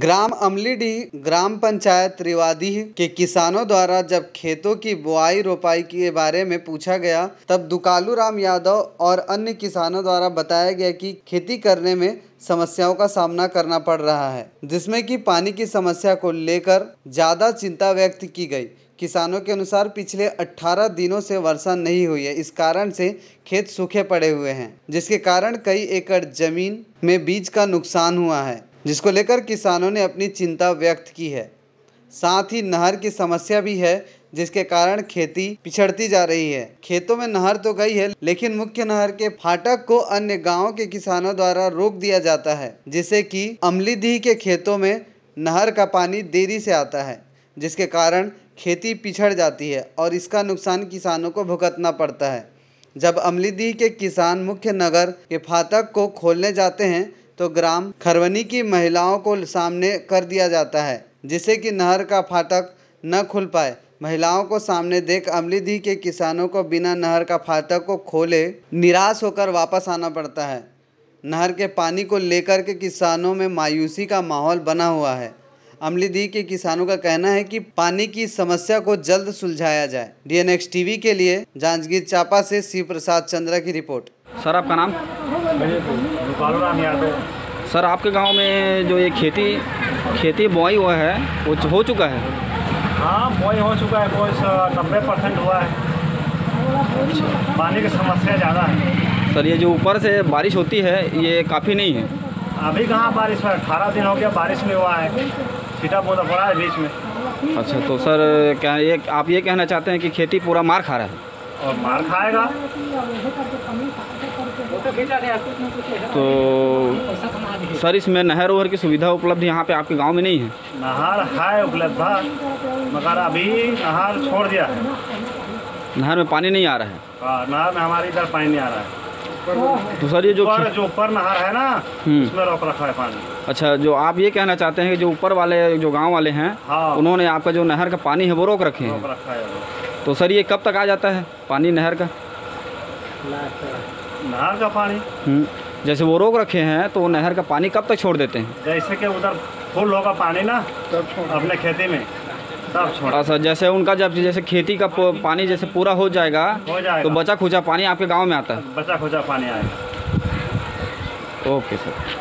ग्राम अमलीडीह ग्राम पंचायत रिवादीह के किसानों द्वारा जब खेतों की बुआई रोपाई के बारे में पूछा गया तब दुकालू राम यादव और अन्य किसानों द्वारा बताया गया कि खेती करने में समस्याओं का सामना करना पड़ रहा है, जिसमें कि पानी की समस्या को लेकर ज़्यादा चिंता व्यक्त की गई। किसानों के अनुसार पिछले 18 दिनों से वर्षा नहीं हुई है, इस कारण से खेत सूखे पड़े हुए हैं, जिसके कारण कई एकड़ जमीन में बीज का नुकसान हुआ है, जिसको लेकर किसानों ने अपनी चिंता व्यक्त की है। साथ ही नहर की समस्या भी है, जिसके कारण खेती पिछड़ती जा रही है। खेतों में नहर तो गई है, लेकिन मुख्य नहर के फाटक को अन्य गांवों के किसानों द्वारा रोक दिया जाता है, जिससे कि अमलीडीह के खेतों में नहर का पानी देरी से आता है, जिसके कारण खेती पिछड़ जाती है और इसका नुकसान किसानों को भुगतना पड़ता है। जब अमलीडीह के किसान मुख्य नगर के फाटक को खोलने जाते हैं तो ग्राम खरवनी की महिलाओं को सामने कर दिया जाता है, जिससे कि नहर का फाटक न खुल पाए। महिलाओं को सामने देख अमलीडीह के किसानों को बिना नहर का फाटक को खोले निराश होकर वापस आना पड़ता है। नहर के पानी को लेकर के किसानों में मायूसी का माहौल बना हुआ है। अमलीडीह के किसानों का कहना है कि पानी की समस्या को जल्द सुलझाया जाए। DNX TV के लिए जांजगीर चांपा से शिव प्रसाद चंद्रा की रिपोर्ट। सर, आपका नाम? दुकालू राम यादव। सर, आपके गांव में जो ये खेती बोई हुआ है वो हो चुका है? हाँ, बोई हो चुका है, बोई 90% हुआ है। पानी की समस्या ज़्यादा है। सर, ये जो ऊपर से बारिश होती है ये काफ़ी नहीं है? अभी कहाँ बारिश हुआ, 18 दिन हो गया बारिश नहीं हुआ है, छीटा पौधा पड़ा है बीच में। अच्छा, तो सर क्या ये आप ये कहना चाहते हैं कि खेती पूरा मार खा रहा है? और मार खाएगा तो सर इसमें नहर वहर की सुविधा उपलब्ध यहाँ पे आपके गांव में नहीं है? नहर है उपलब्ध, मगर अभी नहर छोड़ दिया है। नहर में पानी नहीं आ रहा है? नहर में हमारे इधर पानी नहीं आ रहा है। तो सर ये जो ऊपर नहर है ना, उसमें रोक रखा है पानी। अच्छा, जो आप ये कहना चाहते हैं कि जो ऊपर वाले जो गांव वाले हैं, हाँ, उन्होंने आपका जो नहर का पानी है वो रोक रखे हैं। तो सर ये कब तक आ जाता है पानी नहर का पानी? जैसे वो रोक रखे हैं तो नहर का पानी कब तक छोड़ देते हैं? जैसे कि उधर फुल होगा पानी ना अपने खेती में, तब छोड़ा। सर, जैसे उनका जब जैसे खेती का पानी जैसे पूरा हो जाएगा तो बचा खुचा पानी आपके गांव में आता है? बचा खुचा पानी आएगा। Okay sir.